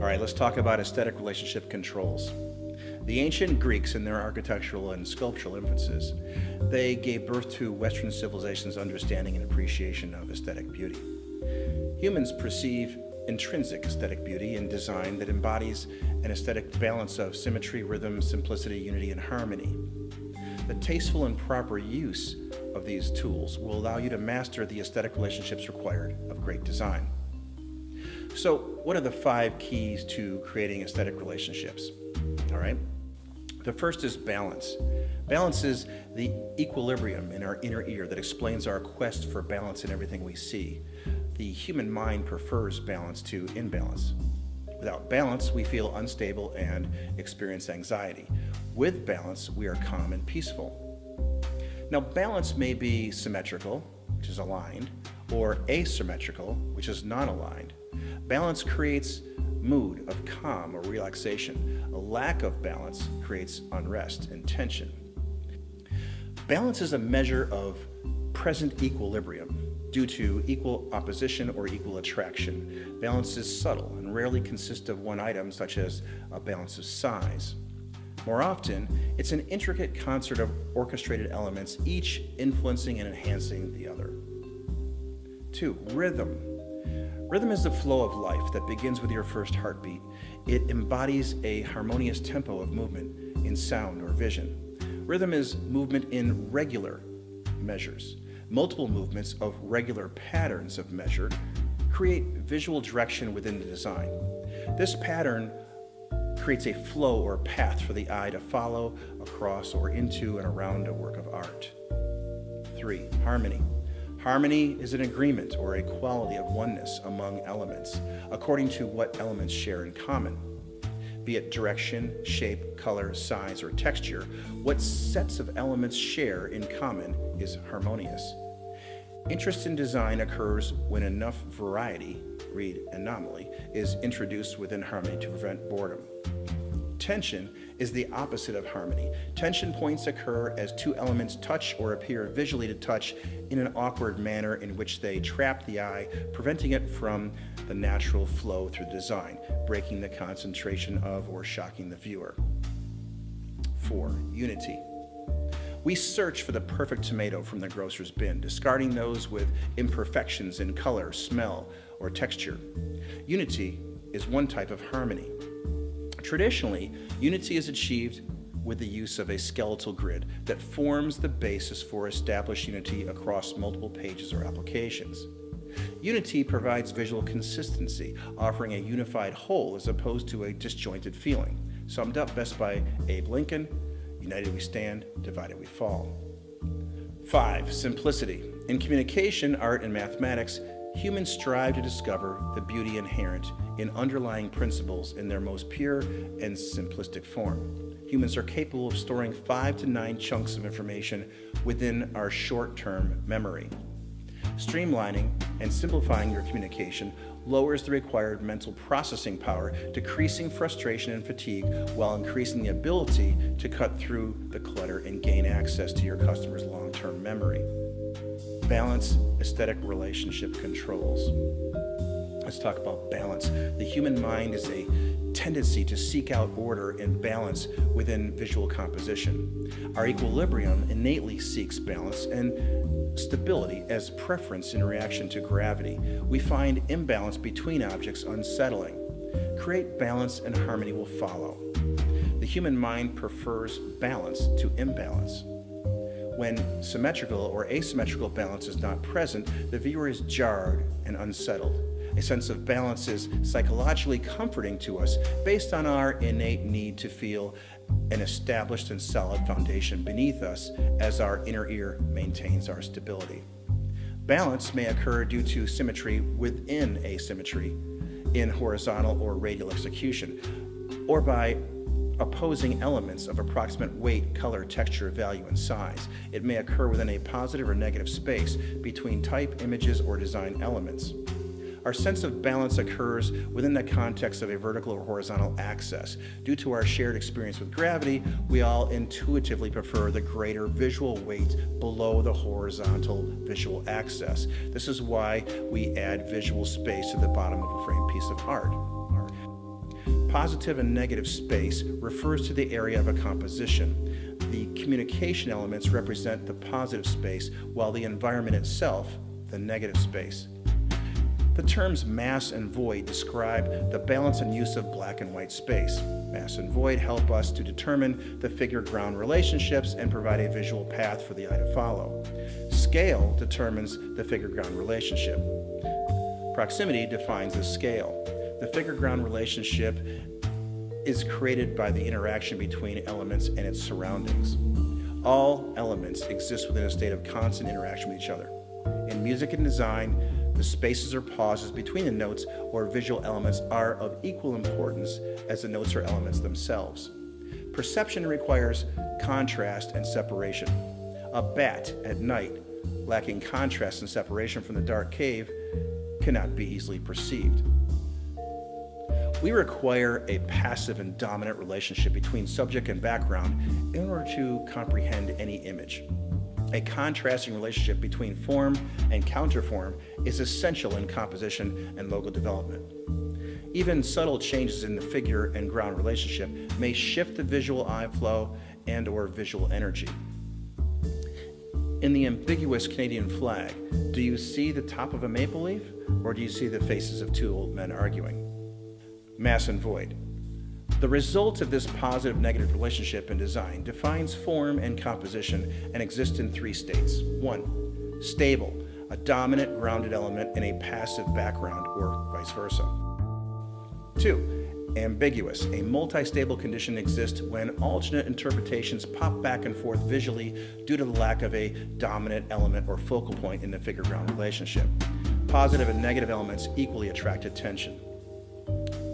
All right, let's talk about aesthetic relationship controls. The ancient Greeks, in their architectural and sculptural influences, they gave birth to Western civilization's understanding and appreciation of aesthetic beauty. Humans perceive intrinsic aesthetic beauty in design that embodies an aesthetic balance of symmetry, rhythm, simplicity, unity, and harmony. The tasteful and proper use of these tools will allow you to master the aesthetic relationships required of great design. So, what are the 5 keys to creating aesthetic relationships? All right. The first is balance. Balance is the equilibrium in our inner ear that explains our quest for balance in everything we see. The human mind prefers balance to imbalance. Without balance, we feel unstable and experience anxiety. With balance, we are calm and peaceful. Now, balance may be symmetrical, which is aligned, or asymmetrical, which is non-aligned. Balance creates mood of calm or relaxation. A lack of balance creates unrest and tension. Balance is a measure of present equilibrium due to equal opposition or equal attraction. Balance is subtle and rarely consists of one item, such as a balance of size. More often, it's an intricate concert of orchestrated elements, each influencing and enhancing the other. 2. Rhythm. Rhythm is the flow of life that begins with your first heartbeat. It embodies a harmonious tempo of movement in sound or vision. Rhythm is movement in regular measures. Multiple movements of regular patterns of measure create visual direction within the design. This pattern creates a flow or path for the eye to follow across or into and around a work of art. 3. Harmony. Harmony is an agreement or a quality of oneness among elements, according to what elements share in common. Be it direction, shape, color, size, or texture, what sets of elements share in common is harmonious. Interest in design occurs when enough variety, read anomaly, is introduced within harmony to prevent boredom. Tension is the opposite of harmony. Tension points occur as two elements touch or appear visually to touch in an awkward manner in which they trap the eye, preventing it from the natural flow through design, breaking the concentration of or shocking the viewer. 4. Unity. We search for the perfect tomato from the grocer's bin, discarding those with imperfections in color, smell, or texture. Unity is one type of harmony. Traditionally, unity is achieved with the use of a skeletal grid that forms the basis for established unity across multiple pages or applications. Unity provides visual consistency, offering a unified whole as opposed to a disjointed feeling, summed up best by Abe Lincoln, "United we stand, divided we fall." 5. Simplicity. In communication, art, and mathematics, humans strive to discover the beauty inherent in underlying principles in their most pure and simplistic form. Humans are capable of storing 5 to 9 chunks of information within our short-term memory. Streamlining and simplifying your communication lowers the required mental processing power, decreasing frustration and fatigue while increasing the ability to cut through the clutter and gain access to your customer's long-term memory. Balance, aesthetic relationship controls. Let's talk about balance. The human mind is a tendency to seek out order and balance within visual composition. Our equilibrium innately seeks balance and stability as preference in reaction to gravity. We find imbalance between objects unsettling. Create balance and harmony will follow. The human mind prefers balance to imbalance. When symmetrical or asymmetrical balance is not present, the viewer is jarred and unsettled. A sense of balance is psychologically comforting to us based on our innate need to feel an established and solid foundation beneath us as our inner ear maintains our stability. Balance may occur due to symmetry within asymmetry, in horizontal or radial execution, or by opposing elements of approximate weight, color, texture, value, and size. It may occur within a positive or negative space between type, images, or design elements. Our sense of balance occurs within the context of a vertical or horizontal axis. Due to our shared experience with gravity, we all intuitively prefer the greater visual weight below the horizontal visual axis. This is why we add visual space to the bottom of a framed piece of art. Positive and negative space refers to the area of a composition. The communication elements represent the positive space, while the environment itself, the negative space. The terms mass and void describe the balance and use of black and white space. Mass and void help us to determine the figure-ground relationships and provide a visual path for the eye to follow. Scale determines the figure-ground relationship. Proximity defines the scale. The figure-ground relationship is created by the interaction between elements and its surroundings. All elements exist within a state of constant interaction with each other. In music and design, the spaces or pauses between the notes or visual elements are of equal importance as the notes or elements themselves. Perception requires contrast and separation. A bat at night, lacking contrast and separation from the dark cave, cannot be easily perceived. We require a passive and dominant relationship between subject and background in order to comprehend any image. A contrasting relationship between form and counterform is essential in composition and logo development. Even subtle changes in the figure and ground relationship may shift the visual eye flow and/or visual energy. In the ambiguous Canadian flag, do you see the top of a maple leaf, or do you see the faces of two old men arguing? Mass and void. The result of this positive-negative relationship in design defines form and composition and exists in three states. 1. Stable, a dominant grounded element in a passive background or vice versa. 2. Ambiguous, a multi-stable condition exists when alternate interpretations pop back and forth visually due to the lack of a dominant element or focal point in the figure-ground relationship. Positive and negative elements equally attract attention.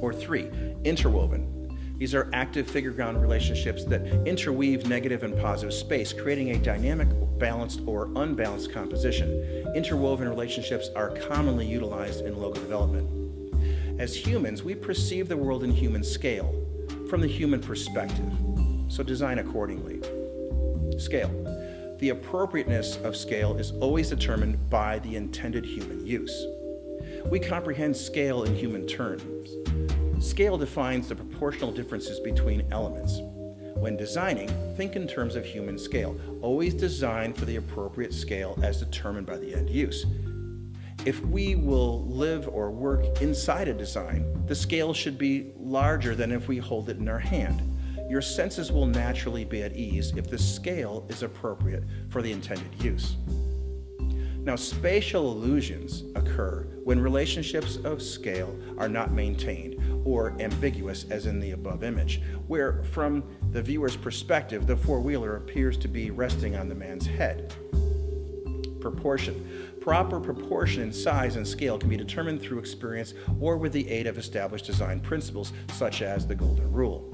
Or 3. Interwoven. These are active figure-ground relationships that interweave negative and positive space, creating a dynamic, balanced, or unbalanced composition. Interwoven relationships are commonly utilized in logo development. As humans, we perceive the world in human scale, from the human perspective, so design accordingly. Scale. The appropriateness of scale is always determined by the intended human use. We comprehend scale in human terms. Scale defines the proportional differences between elements. When designing, think in terms of human scale. Always design for the appropriate scale as determined by the end use. If we will live or work inside a design, the scale should be larger than if we hold it in our hand. Your senses will naturally be at ease if the scale is appropriate for the intended use. Now, spatial illusions occur when relationships of scale are not maintained or ambiguous, as in the above image, where from the viewer's perspective, the four-wheeler appears to be resting on the man's head. Proportion. Proper proportion in size and scale can be determined through experience or with the aid of established design principles, such as the Golden Rule.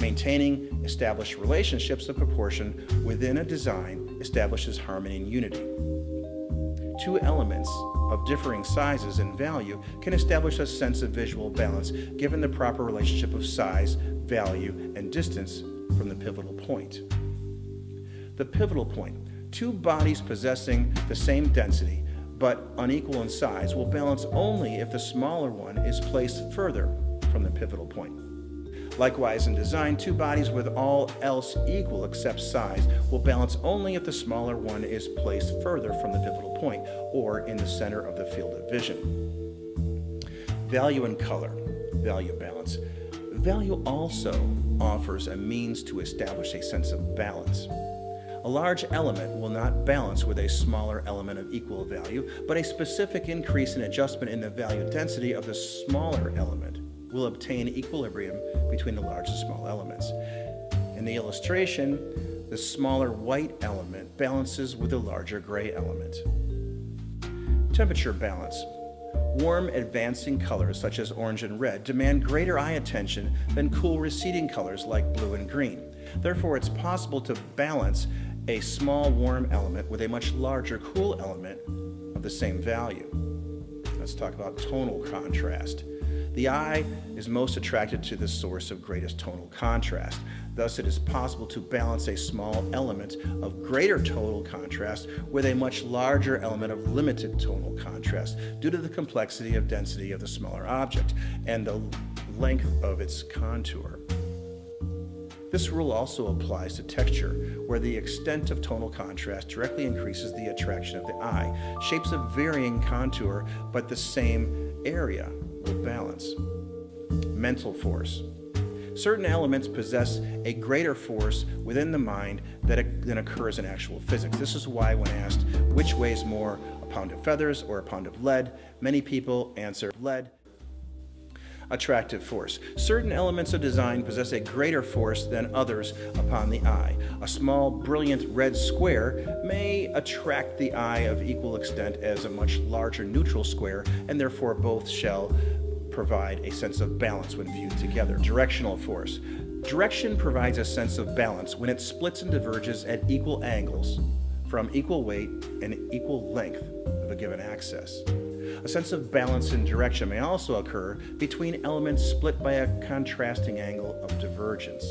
Maintaining established relationships of proportion within a design establishes harmony and unity. Two elements of differing sizes and value can establish a sense of visual balance given the proper relationship of size, value, and distance from the pivotal point. The pivotal point. Two bodies possessing the same density but unequal in size will balance only if the smaller one is placed further from the pivotal point. Likewise, in design, two bodies with all else equal except size will balance only if the smaller one is placed further from the pivotal point or in the center of the field of vision. Value and color, value balance. Value also offers a means to establish a sense of balance. A large element will not balance with a smaller element of equal value, but a specific increase in adjustment in the value density of the smaller element will obtain equilibrium between the large and small elements. In the illustration, the smaller white element balances with the larger gray element. Temperature balance. Warm advancing colors such as orange and red demand greater eye attention than cool receding colors like blue and green. Therefore, it's possible to balance a small warm element with a much larger cool element of the same value. Let's talk about tonal contrast. The eye is most attracted to the source of greatest tonal contrast. Thus, it is possible to balance a small element of greater tonal contrast with a much larger element of limited tonal contrast due to the complexity of density of the smaller object and the length of its contour. This rule also applies to texture, where the extent of tonal contrast directly increases the attraction of the eye. Shapes of varying contour, but the same area will balance. Mental force. Certain elements possess a greater force within the mind than occurs in actual physics. This is why when asked which weighs more, a pound of feathers or a pound of lead, many people answer lead. Attractive force. Certain elements of design possess a greater force than others upon the eye. A small, brilliant red square may attract the eye of equal extent as a much larger neutral square, and therefore both shall provide a sense of balance when viewed together. Directional force. Direction provides a sense of balance when it splits and diverges at equal angles from equal weight and equal length of a given axis. A sense of balance and direction may also occur between elements split by a contrasting angle of divergence.